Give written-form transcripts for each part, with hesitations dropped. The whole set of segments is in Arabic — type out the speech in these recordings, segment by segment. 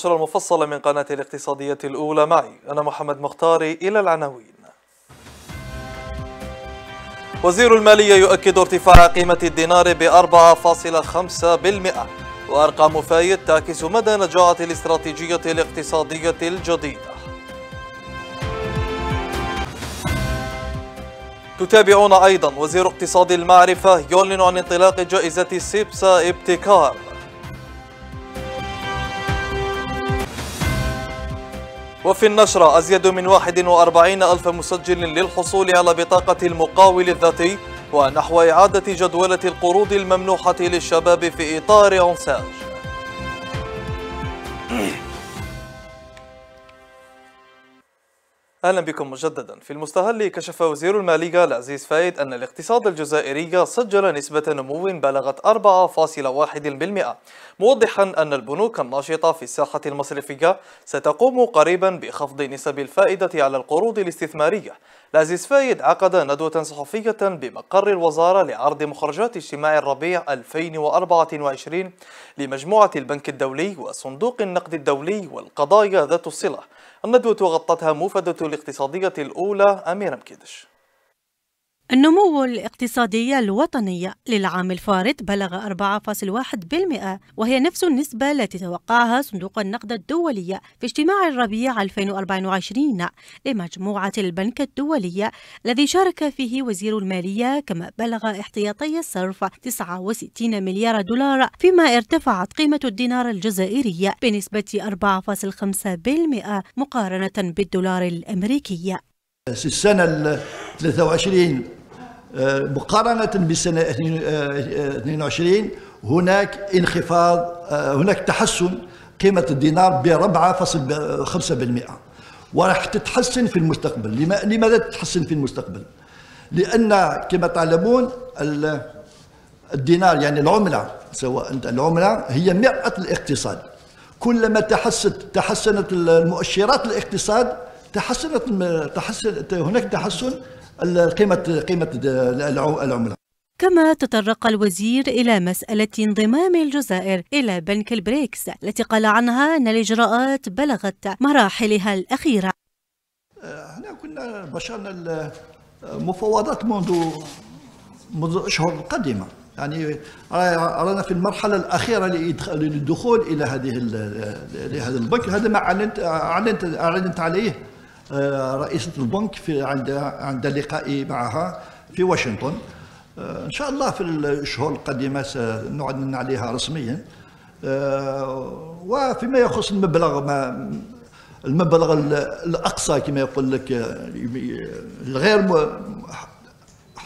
النشرة المفصلة من قناة الاقتصادية الأولى، معي أنا محمد مختاري. إلى العناوين. وزير المالية يؤكد ارتفاع قيمة الدينار ب4.5%، وأرقام فايد تعكس مدى نجاعة الاستراتيجية الاقتصادية الجديدة. تتابعون أيضا وزير اقتصاد المعرفة يعلن عن انطلاق جائزة سيبسا ابتكار. وفي النشرة أزيد من 41,000 مسجل للحصول على بطاقة المقاول الذاتي ونحو إعادة جدولة القروض الممنوحة للشباب في إطار أونساج. أهلا بكم مجددا. في المستهل كشف وزير المالية العزيز فايد أن الاقتصاد الجزائري سجل نسبة نمو بلغت 4.1%، موضحا أن البنوك الناشطة في الساحة المصرفية ستقوم قريبا بخفض نسب الفائدة على القروض الاستثمارية. العزيز فايد عقد ندوة صحفية بمقر الوزارة لعرض مخرجات اجتماع الربيع 2024 لمجموعة البنك الدولي وصندوق النقد الدولي والقضايا ذات الصلة. الندوة غطتها موفدة الاقتصادية الأولى أميرة مكيدش. النمو الاقتصادي الوطني للعام الفارط بلغ 4.1%، وهي نفس النسبة التي توقعها صندوق النقد الدولي في اجتماع الربيع 2024 لمجموعة البنك الدولي الذي شارك فيه وزير المالية، كما بلغ احتياطي الصرف 69 مليار دولار، فيما ارتفعت قيمة الدينار الجزائري بنسبة 4.5% مقارنة بالدولار الأمريكي. في السنة 23 مقارنة بالسنة 22 هناك انخفاض، هناك تحسن قيمة الدينار ب4.5%، وراح تتحسن في المستقبل. لماذا تتحسن في المستقبل؟ لأن كما تعلمون الدينار، يعني العملة، سواء العملة هي مرآة الاقتصاد. كلما تحسنت المؤشرات الاقتصاد هناك تحسن قيمة العملة. كما تطرق الوزير إلى مسألة انضمام الجزائر إلى بنك البريكس، التي قال عنها أن الإجراءات بلغت مراحلها الأخيرة. احنا كنا بشرنا المفاوضات منذ أشهر قديمة، يعني رانا في المرحلة الأخيرة للدخول إلى هذا البنك. هذا ما أعلنت عليه رئيسة البنك عند لقائي معها في واشنطن. إن شاء الله في الشهور القادمة سنعلن عليها رسميا. وفيما يخص المبلغ الأقصى كما يقول لك، غير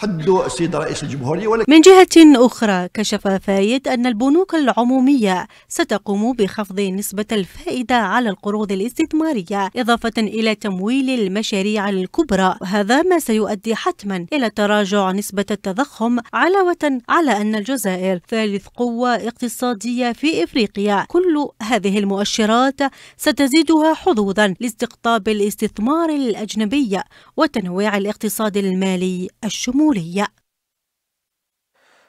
حد السيد رئيس الجمهورية. من جهة أخرى كشف فايد أن البنوك العمومية ستقوم بخفض نسبة الفائدة على القروض الاستثمارية، إضافة إلى تمويل المشاريع الكبرى، وهذا ما سيؤدي حتما إلى تراجع نسبة التضخم، علاوة على أن الجزائر ثالث قوة اقتصادية في إفريقيا. كل هذه المؤشرات ستزيدها حظوظا لاستقطاب الاستثمار الأجنبي وتنويع الاقتصاد المالي الشمولي.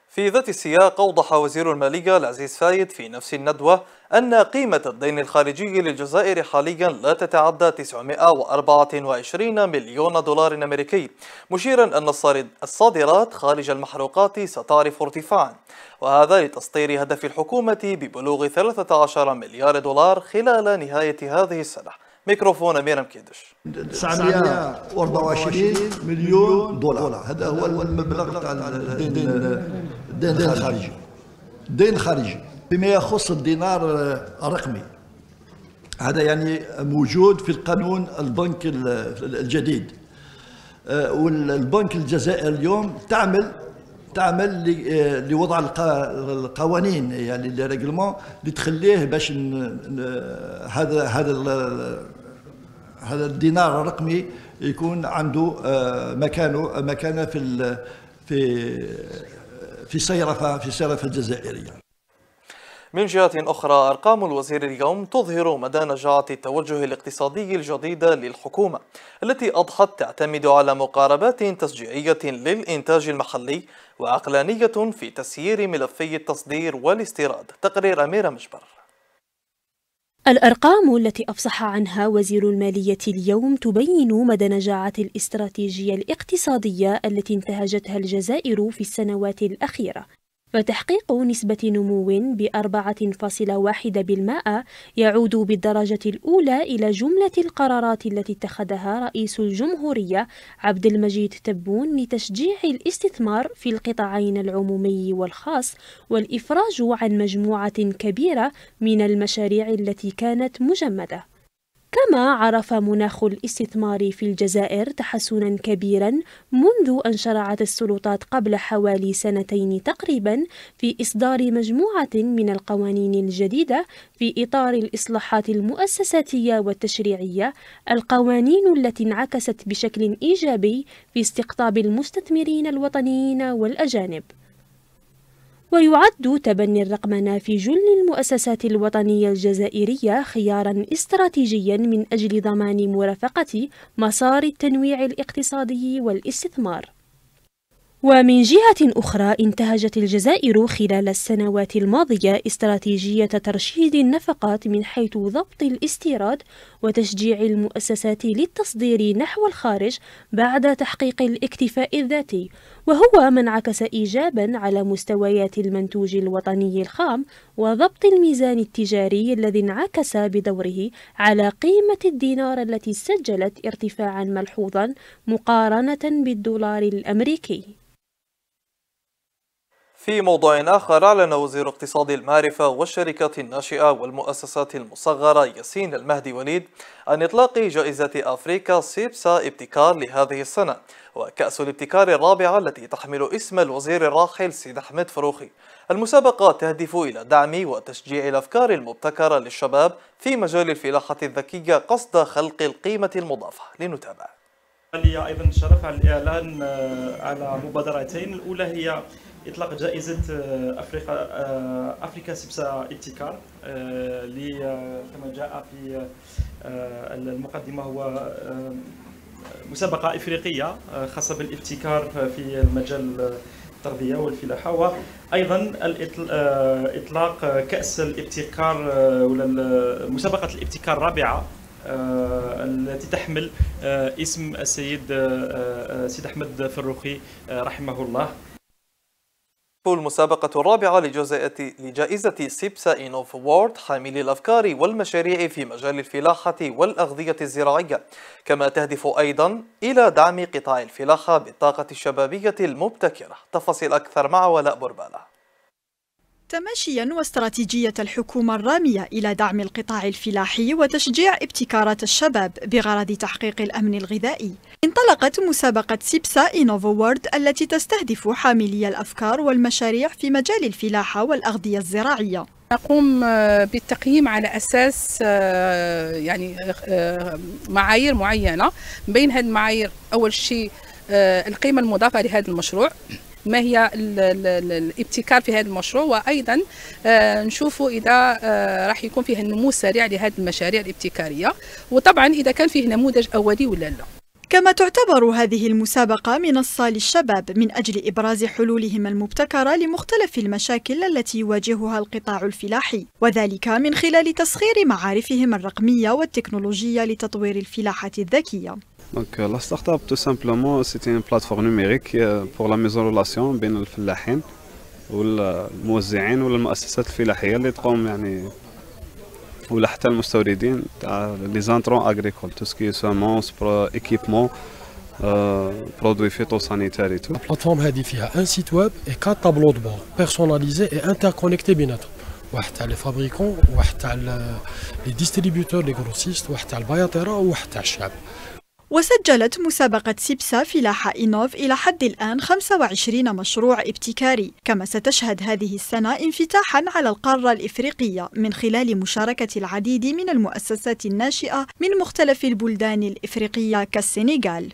في ذات السياق، أوضح وزير المالية العزيز فايد في نفس الندوة أن قيمة الدين الخارجي للجزائر حاليا لا تتعدى 924 مليون دولار أمريكي، مشيرا أن الصادرات خارج المحروقات ستعرف ارتفاعا، وهذا لتسطير هدف الحكومة ببلوغ 13 مليار دولار خلال نهاية هذه السنة. ميكروفون أميرة مكيدش. 924 مليون دولار هذا هو المبلغ تاع الدين الخارجي. بما يخص الدينار الرقمي، هذا يعني موجود في القانون البنك الجديد، والبنك الجزائري اليوم تعمل لوضع القوانين، يعني الريغلمون اللي تخليه باش هذا الدينار الرقمي يكون عنده مكانه في الصرافة الجزائرية. من جهة أخرى، أرقام الوزير اليوم تظهر مدى نجاعة التوجه الاقتصادي الجديد للحكومة، التي أضحت تعتمد على مقاربات تشجيعية للإنتاج المحلي وعقلانية في تسيير ملفي التصدير والاستيراد. تقرير أميرة مجبر. الأرقام التي أفصح عنها وزير المالية اليوم تبين مدى نجاعة الاستراتيجية الاقتصادية التي انتهجتها الجزائر في السنوات الأخيرة، فتحقيق نسبة نمو ب4.1% يعود بالدرجة الأولى إلى جملة القرارات التي اتخذها رئيس الجمهورية عبد المجيد تبون لتشجيع الاستثمار في القطاعين العمومي والخاص، والإفراج عن مجموعة كبيرة من المشاريع التي كانت مجمدة. كما عرف مناخ الاستثمار في الجزائر تحسنا كبيرا منذ أن شرعت السلطات قبل حوالي سنتين تقريبا في إصدار مجموعة من القوانين الجديدة في إطار الإصلاحات المؤسساتية والتشريعية، القوانين التي انعكست بشكل إيجابي في استقطاب المستثمرين الوطنيين والأجانب. ويعد تبني الرقمنة في جل المؤسسات الوطنية الجزائرية خياراً استراتيجياً من أجل ضمان مرافقة مسار التنويع الاقتصادي والاستثمار. ومن جهة أخرى، انتهجت الجزائر خلال السنوات الماضية استراتيجية ترشيد النفقات من حيث ضبط الاستيراد وتشجيع المؤسسات للتصدير نحو الخارج بعد تحقيق الاكتفاء الذاتي، وهو ما انعكس إيجابا على مستويات المنتوج الوطني الخام وضبط الميزان التجاري الذي انعكس بدوره على قيمة الدينار التي سجلت ارتفاعا ملحوظا مقارنة بالدولار الأمريكي. في موضوع آخر، أعلن وزير اقتصاد المعرفة والشركات الناشئة والمؤسسات المصغرة ياسين المهدي وليد عن إطلاق جائزة أفريقيا سيبسا ابتكار لهذه السنة، وكأس الابتكار الرابعة التي تحمل اسم الوزير الراحل سيد أحمد فروخي. المسابقة تهدف إلى دعم وتشجيع الأفكار المبتكرة للشباب في مجال الفلاحة الذكية قصد خلق القيمة المضافة. لنتابع. لي أيضا الشرف على الإعلان على مبادرتين، الأولى هي إطلاق جائزة أفريقيا سيبسا ابتكار اللي كما جاء في المقدمة هو مسابقة إفريقية خاصة بالابتكار في المجال التغذية والفلاحة، وأيضا إطلاق كأس الابتكار ولا مسابقة الابتكار الرابعة التي تحمل اسم السيد سيد أحمد فروخي رحمه الله. المسابقة الرابعة لجائزة سيبسا إينوف وورد حامل الأفكار والمشاريع في مجال الفلاحة والأغذية الزراعية، كما تهدف أيضا إلى دعم قطاع الفلاحة بالطاقة الشبابية المبتكرة. تفاصيل أكثر مع ولاء بربالة. تماشيا واستراتيجية الحكومة الرامية إلى دعم القطاع الفلاحي وتشجيع ابتكارات الشباب بغرض تحقيق الأمن الغذائي، انطلقت مسابقة سيبسا إينوفو وورد التي تستهدف حاملي الأفكار والمشاريع في مجال الفلاحة والأغذية الزراعية. نقوم بالتقييم على أساس يعني معايير معينة، بين هذه المعايير أول شيء القيمة المضافة لهذا المشروع، ما هي الابتكار في هذا المشروع، وايضا نشوفوا اذا راح يكون فيه نمو سريع لهذه المشاريع الابتكاريه، وطبعا اذا كان فيه نموذج اولي ولا لا. كما تعتبر هذه المسابقه منصه للشباب من اجل ابراز حلولهم المبتكره لمختلف المشاكل التي يواجهها القطاع الفلاحي، وذلك من خلال تسخير معارفهم الرقميه والتكنولوجيه لتطوير الفلاحه الذكيه. Donc la start-up tout simplement c'était une plateforme numérique pour la mise en relation بين الفلاحين والموزعين والمؤسسات الفلاحية اللي تقوم يعني ولا حتى المستوردين تاع لي زانترون اغريكول تو سكي سامونس برو ايكيبمون برودوي فيتوسانيتاري. تو البلاتفورم هذه فيها ان سيت ويب اي كات طابلو دو بور بيرسوناليزي اي انتركونيكتي بيناتهم، واحد تاع لي فابريكون، واحد تاع لي ديستريبيوتور لي غروسيست، واحد تاع البياطره، وواحد تاع الشعب. وسجلت مسابقة سيبسا فلاحة إينوف إلى حد الآن 25 مشروع ابتكاري، كما ستشهد هذه السنة انفتاحا على القارة الإفريقية من خلال مشاركة العديد من المؤسسات الناشئة من مختلف البلدان الإفريقية كالسنغال.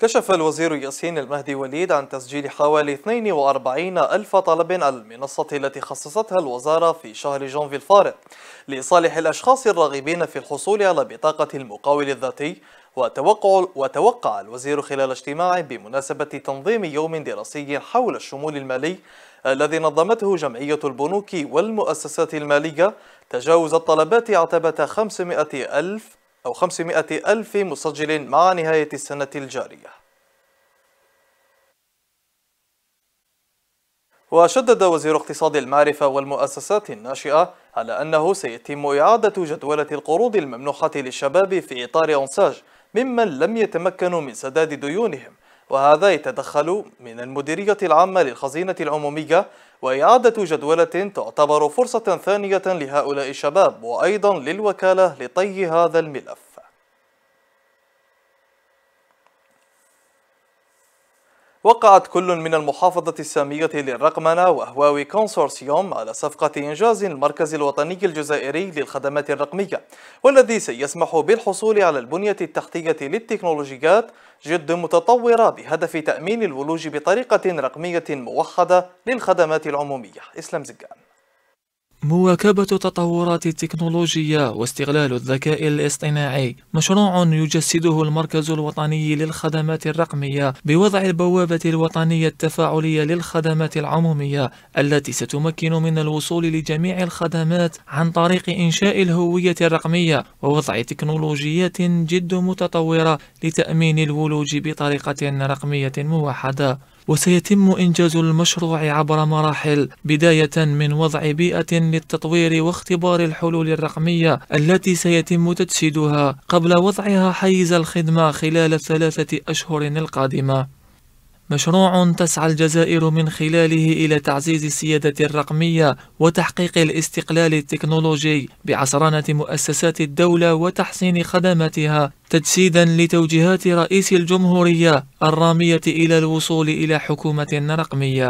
كشف الوزير ياسين المهدي وليد عن تسجيل حوالي 42 ألف طلب على المنصة التي خصصتها الوزارة في شهر جونفي الفارط لإصالح الأشخاص الراغبين في الحصول على بطاقة المقاول الذاتي. وتوقع الوزير خلال اجتماع بمناسبة تنظيم يوم دراسي حول الشمول المالي الذي نظمته جمعية البنوك والمؤسسات المالية تجاوز الطلبات عتبة 500 ألف مسجل مع نهاية السنة الجارية. وشدد وزير اقتصاد المعرفة والمؤسسات الناشئة على أنه سيتم إعادة جدولة القروض الممنوحة للشباب في إطار أونساج ممن لم يتمكنوا من سداد ديونهم، وهذا يتدخل من المديرية العامة للخزينة العمومية وإعادة جدولة تعتبر فرصة ثانية لهؤلاء الشباب وأيضا للوكالة لطي هذا الملف. وقعت كل من المحافظة السامية للرقمنة وهواوي كونسورسيوم على صفقة إنجاز المركز الوطني الجزائري للخدمات الرقمية، والذي سيسمح بالحصول على البنية التحتية للتكنولوجيات جد متطورة بهدف تأمين الولوج بطريقة رقمية موحدة للخدمات العمومية. إسلام زكان. مواكبة التطورات التكنولوجية واستغلال الذكاء الاصطناعي مشروع يجسده المركز الوطني للخدمات الرقمية بوضع البوابة الوطنية التفاعلية للخدمات العمومية التي ستمكن من الوصول لجميع الخدمات عن طريق إنشاء الهوية الرقمية ووضع تكنولوجيات جد متطورة لتأمين الولوج بطريقة رقمية موحدة. وسيتم إنجاز المشروع عبر مراحل، بداية من وضع بيئة للتطوير واختبار الحلول الرقمية التي سيتم تجسيدها قبل وضعها حيز الخدمة خلال ال3 أشهر القادمة. مشروع تسعى الجزائر من خلاله إلى تعزيز السيادة الرقمية وتحقيق الاستقلال التكنولوجي بعصرنة مؤسسات الدولة وتحسين خدماتها، تجسيدا لتوجيهات رئيس الجمهورية الرامية إلى الوصول إلى حكومة رقمية.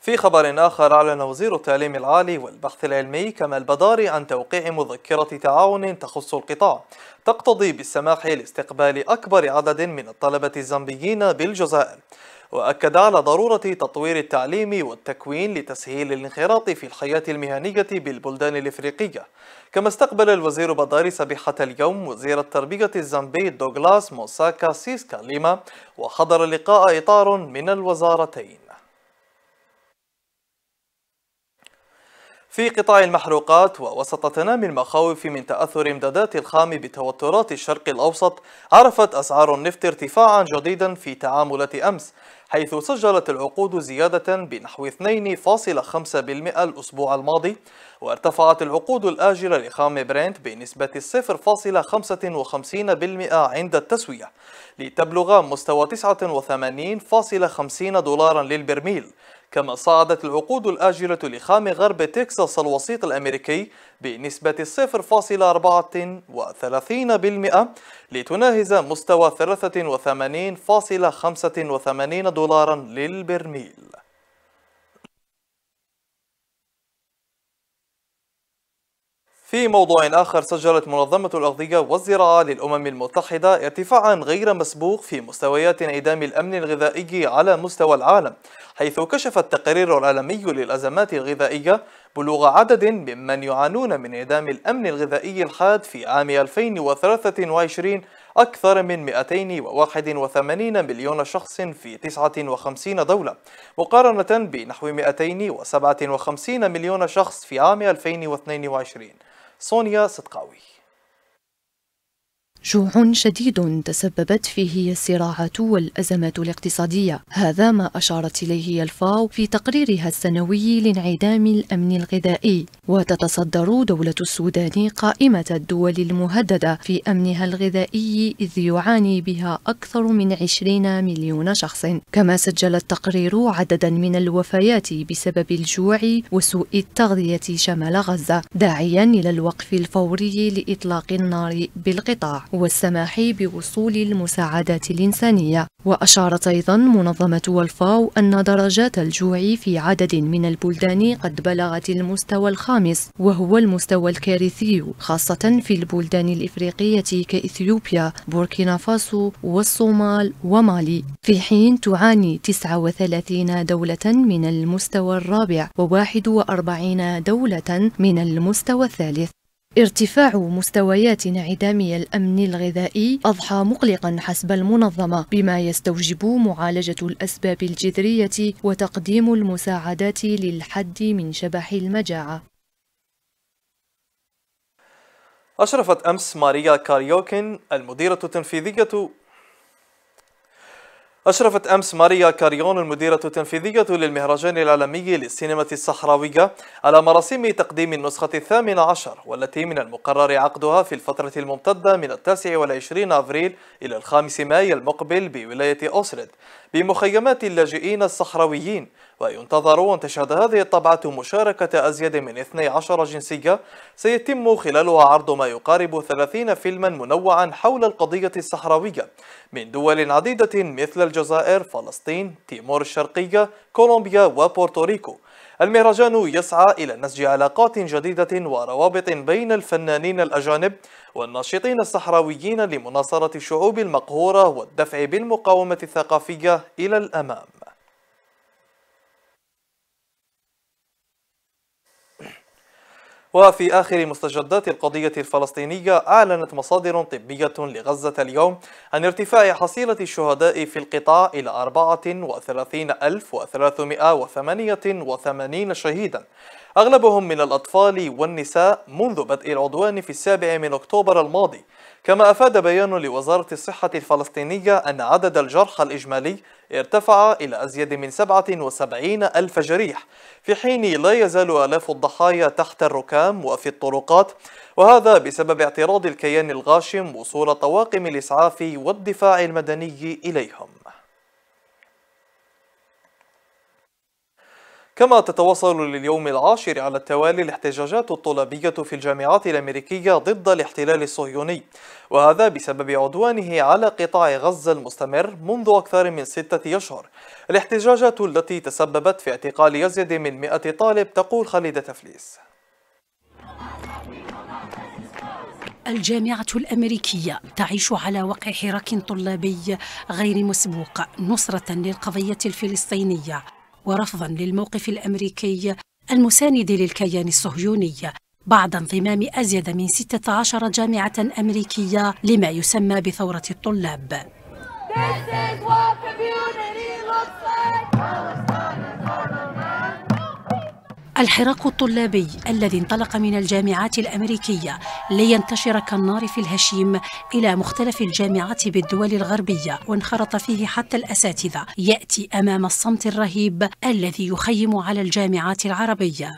في خبر آخر، أعلن وزير التعليم العالي والبحث العلمي كمال بداري عن توقيع مذكرة تعاون تخص القطاع تقتضي بالسماح لاستقبال أكبر عدد من الطلبة الزامبيين بالجزائر، وأكد على ضرورة تطوير التعليم والتكوين لتسهيل الانخراط في الحياة المهنية بالبلدان الإفريقية. كما استقبل الوزير بداري صبيحة اليوم وزير التربية الزامبي دوغلاس موسا كاسيسكا لما، وحضر لقاء إطار من الوزارتين. في قطاع المحروقات، ووسط تنامي المخاوف من تأثر إمدادات الخام بتوترات الشرق الأوسط، عرفت أسعار النفط ارتفاعا جديدا في تعاملات أمس، حيث سجلت العقود زيادة بنحو 2.5% الأسبوع الماضي، وارتفعت العقود الآجلة لخام برنت بنسبة 0.55% عند التسوية لتبلغ مستوى 89.50 دولارا للبرميل. كما صعدت العقود الآجلة لخام غرب تكساس الوسيط الأمريكي بنسبة 0.34% لتناهز مستوى 83.85 دولارا للبرميل. في موضوع آخر، سجلت منظمة الأغذية والزراعة للأمم المتحدة ارتفاعا غير مسبوق في مستويات انعدام الأمن الغذائي على مستوى العالم، حيث كشف التقرير العالمي للأزمات الغذائية بلوغ عدد ممن يعانون من انعدام الأمن الغذائي الحاد في عام 2023 أكثر من 281 مليون شخص في 59 دولة، مقارنة بنحو 257 مليون شخص في عام 2022. سونيا صدقاوي. جوع شديد تسببت فيه الصراعات والأزمات الاقتصادية، هذا ما أشارت إليه الفاو في تقريرها السنوي لانعدام الأمن الغذائي، وتتصدر دولة السودان قائمة الدول المهددة في أمنها الغذائي، إذ يعاني بها أكثر من 20 مليون شخص. كما سجل التقرير عددا من الوفيات بسبب الجوع وسوء التغذية شمال غزة، داعيا إلى الوقف الفوري لإطلاق النار بالقطاع. والسماح بوصول المساعدات الإنسانية. وأشارت أيضا منظمة الفاو أن درجات الجوع في عدد من البلدان قد بلغت المستوى الخامس، وهو المستوى الكارثي، خاصة في البلدان الإفريقية كإثيوبيا، بوركينا فاسو والصومال ومالي، في حين تعاني 39 دولة من المستوى الرابع و41 دولة من المستوى الثالث. ارتفاع مستويات انعدام الأمن الغذائي أضحى مقلقا حسب المنظمة، بما يستوجب معالجة الأسباب الجذرية وتقديم المساعدات للحد من شبح المجاعة. أشرفت أمس ماريا كاريون المديرة التنفيذية للمهرجان العالمي للسينما الصحراوية على مراسم تقديم النسخة 18، والتي من المقرر عقدها في الفترة الممتدة من 29 أبريل إلى 5 مايو المقبل بولاية أوسرد بمخيمات اللاجئين الصحراويين. وينتظر أن تشهد هذه الطبعة مشاركة أزيد من 12 جنسية، سيتم خلالها عرض ما يقارب 30 فيلما منوعا حول القضية الصحراوية من دول عديدة مثل الجزائر، فلسطين، تيمور الشرقية، كولومبيا وبورتوريكو. المهرجان يسعى إلى نسج علاقات جديدة وروابط بين الفنانين الأجانب والناشطين الصحراويين لمناصرة الشعوب المقهورة والدفع بالمقاومة الثقافية إلى الأمام. وفي آخر مستجدات القضية الفلسطينية، أعلنت مصادر طبية لغزة اليوم عن ارتفاع حصيلة الشهداء في القطاع إلى 34,388 شهيدا، أغلبهم من الأطفال والنساء، منذ بدء العدوان في 7 أكتوبر الماضي. كما أفاد بيان لوزارة الصحة الفلسطينية أن عدد الجرحى الإجمالي ارتفع إلى أزيد من 77,000 جريح، في حين لا يزال آلاف الضحايا تحت الركام وفي الطرقات، وهذا بسبب اعتراض الكيان الغاشم وصول طواقم الإسعاف والدفاع المدني إليهم. كما تتواصل لليوم 10 على التوالي الاحتجاجات الطلابية في الجامعات الأمريكية ضد الاحتلال الصهيوني، وهذا بسبب عدوانه على قطاع غزة المستمر منذ أكثر من 6 أشهر. الاحتجاجات التي تسببت في اعتقال يزيد من 100 طالب، تقول خالدة تفليس. الجامعة الأمريكية تعيش على وقع حراك طلابي غير مسبوق نصرة للقضية الفلسطينية ورفضا للموقف الأمريكي المساند للكيان الصهيوني، بعد انضمام أزيد من 16 جامعة أمريكية لما يسمى بثورة الطلاب. الحراك الطلابي الذي انطلق من الجامعات الأمريكية لينتشر كالنار في الهشيم إلى مختلف الجامعات بالدول الغربية وانخرط فيه حتى الأساتذة، يأتي أمام الصمت الرهيب الذي يخيم على الجامعات العربية.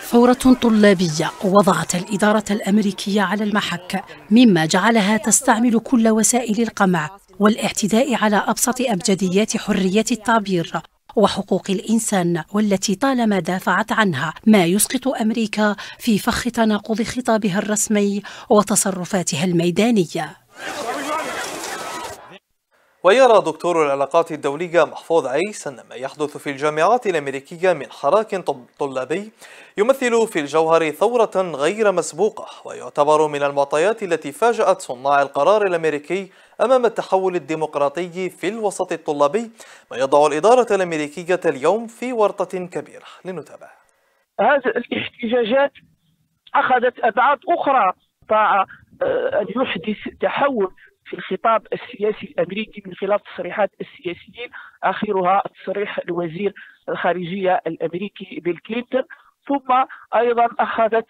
ثورة طلابية وضعت الإدارة الأمريكية على المحك، مما جعلها تستعمل كل وسائل القمع والاعتداء على أبسط أبجديات حرية التعبير وحقوق الإنسان، والتي طالما دافعت عنها، ما يسقط أمريكا في فخ تناقض خطابها الرسمي وتصرفاتها الميدانية. ويرى دكتور العلاقات الدولية محفوظ عيسى أن ما يحدث في الجامعات الأمريكية من حراك طلابي يمثل في الجوهر ثورة غير مسبوقة، ويعتبر من المعطيات التي فاجأت صناع القرار الأمريكي أمام التحول الديمقراطي في الوسط الطلابي، ما يضع الإدارة الأمريكية اليوم في ورطة كبيرة. لنتابع. هذه الاحتجاجات أخذت أبعاد أخرى أن يحدث تحول في الخطاب السياسي الأمريكي من خلال تصريحات السياسيين، آخرها تصريح الوزير الخارجية الأمريكي بيل كلينتون. ثم أيضا أخذت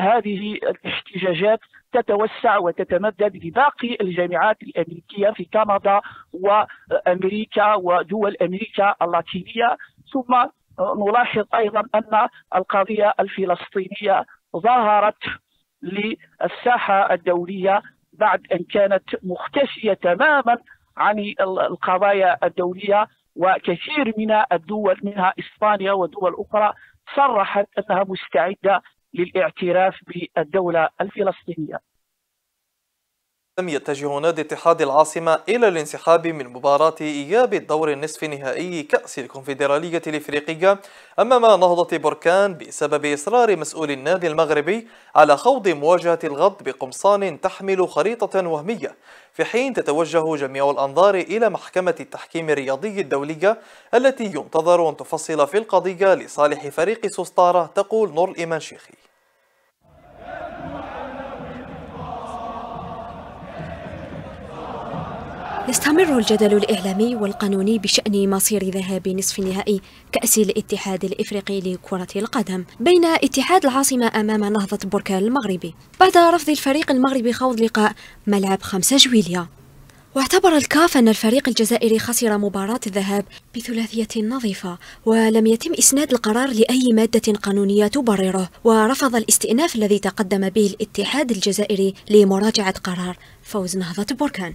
هذه الاحتجاجات تتوسع وتتمدد لباقي الجامعات الأمريكية في كندا وأمريكا ودول أمريكا اللاتينية. ثم نلاحظ أيضا أن القضية الفلسطينية ظهرت للساحة الدولية بعد أن كانت مختفية تماما عن القضايا الدولية، وكثير من الدول منها إسبانيا ودول أخرى صرحت أنها مستعدة للاعتراف بالدولة الفلسطينية. يتجه نادي اتحاد العاصمة إلى الانسحاب من مباراة إياب الدور النصف النهائي كأس الكونفدرالية الإفريقية أمام نهضة بركان بسبب إصرار مسؤول النادي المغربي على خوض مواجهة الغد بقمصان تحمل خريطة وهمية، في حين تتوجه جميع الأنظار إلى محكمة التحكيم الرياضي الدولية التي ينتظر أن تفصل في القضية لصالح فريق سسطارة، تقول نور الإيمان شيخي. يستمر الجدل الإعلامي والقانوني بشأن مصير ذهاب نصف النهائي كأس الاتحاد الإفريقي لكرة القدم بين اتحاد العاصمة أمام نهضة بركان المغربي بعد رفض الفريق المغربي خوض لقاء ملعب 5 جويلية. واعتبر الكاف أن الفريق الجزائري خسر مباراة الذهاب بثلاثية نظيفة ولم يتم إسناد القرار لأي مادة قانونية تبرره، ورفض الاستئناف الذي تقدم به الاتحاد الجزائري لمراجعة قرار فوز نهضة بركان،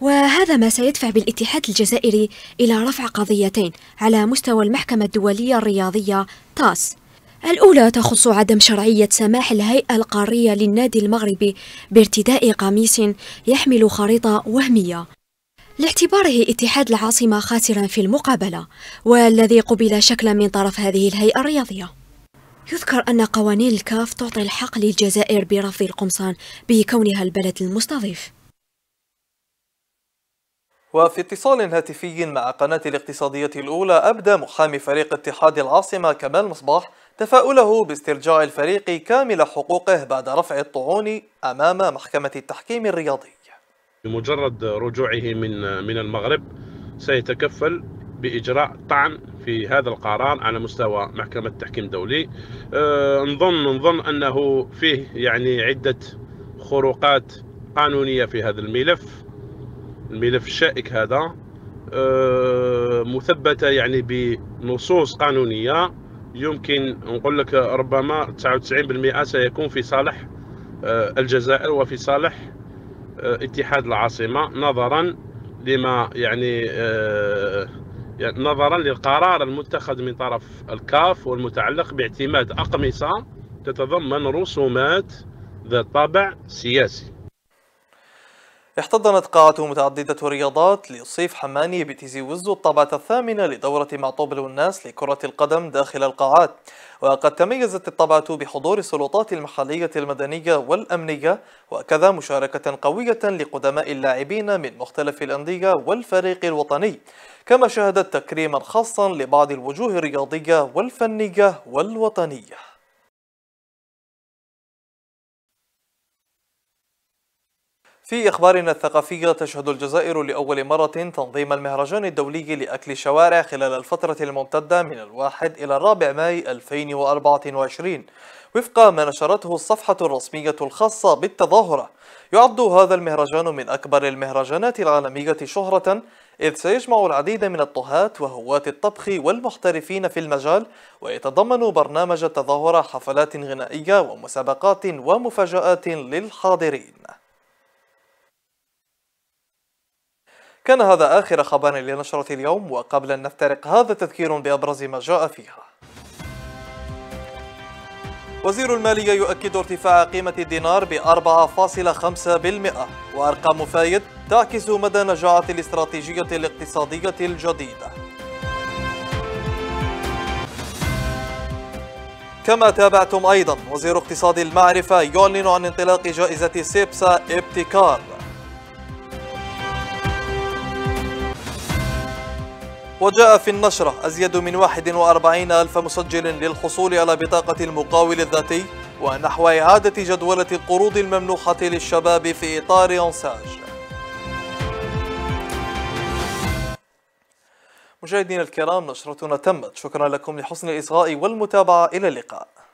وهذا ما سيدفع بالاتحاد الجزائري إلى رفع قضيتين على مستوى المحكمة الدولية الرياضية تاس. الأولى تخص عدم شرعية سماح الهيئة القارية للنادي المغربي بارتداء قميص يحمل خريطة وهمية لاعتباره اتحاد العاصمة خاسرا في المقابلة، والذي قبل شكلا من طرف هذه الهيئة الرياضية. يذكر أن قوانين الكاف تعطي الحق للجزائر برفض القمصان بكونها البلد المستضيف. وفي اتصال هاتفي مع قناة الاقتصادية الأولى أبدى محامي فريق اتحاد العاصمة كمال مصباح تفاؤله باسترجاع الفريق كامل حقوقه بعد رفع الطعون أمام محكمة التحكيم الرياضي. بمجرد رجوعه من المغرب سيتكفل بإجراء طعن في هذا القرار على مستوى محكمة التحكيم الدولي. نظن أنه فيه يعني عدة خروقات قانونية في هذا الملف الشائك هذا، مثبتة يعني بنصوص قانونية يمكن نقول لك ربما 99% سيكون في صالح الجزائر وفي صالح اتحاد العاصمة، نظرا لما يعني نظرا للقرار المتخذ من طرف الكاف والمتعلق باعتماد أقمصة تتضمن رسومات ذات طابع سياسي. احتضنت قاعة متعددة الرياضات لصيف حماني بتيزي وزو الطابعة الثامنة لدورة معطوبل الناس لكرة القدم داخل القاعات، وقد تميزت الطابعة بحضور السلطات المحلية المدنية والأمنية، وكذا مشاركة قوية لقدماء اللاعبين من مختلف الأندية والفريق الوطني، كما شهدت تكريما خاصا لبعض الوجوه الرياضية والفنية والوطنية. في أخبارنا الثقافية، تشهد الجزائر لأول مرة تنظيم المهرجان الدولي لأكل الشوارع خلال الفترة الممتدة من 1 إلى 4 مايو 2024 وفق ما نشرته الصفحة الرسمية الخاصة بالتظاهرة. يعد هذا المهرجان من أكبر المهرجانات العالمية شهرة، إذ سيجمع العديد من الطهاة وهواة الطبخ والمحترفين في المجال، ويتضمن برنامج التظاهرة حفلات غنائية ومسابقات ومفاجآت للحاضرين. كان هذا آخر خبر لنشرة اليوم، وقبل أن نفترق هذا تذكير بأبرز ما جاء فيها. وزير المالية يؤكد ارتفاع قيمة الدينار ب 4.5%، وأرقام فايد تعكس مدى نجاعة الاستراتيجية الاقتصادية الجديدة. كما تابعتم أيضا، وزير اقتصاد المعرفة يعلن عن انطلاق جائزة سيبسا ابتكار. وجاء في النشرة أزيد من 41 ألف مسجل للحصول على بطاقة المقاول الذاتي، ونحو إعادة جدولة القروض الممنوحة للشباب في إطار أونساج. مشاهدينا الكرام، نشرتنا تمت، شكرا لكم لحسن الإصغاء والمتابعة، إلى اللقاء.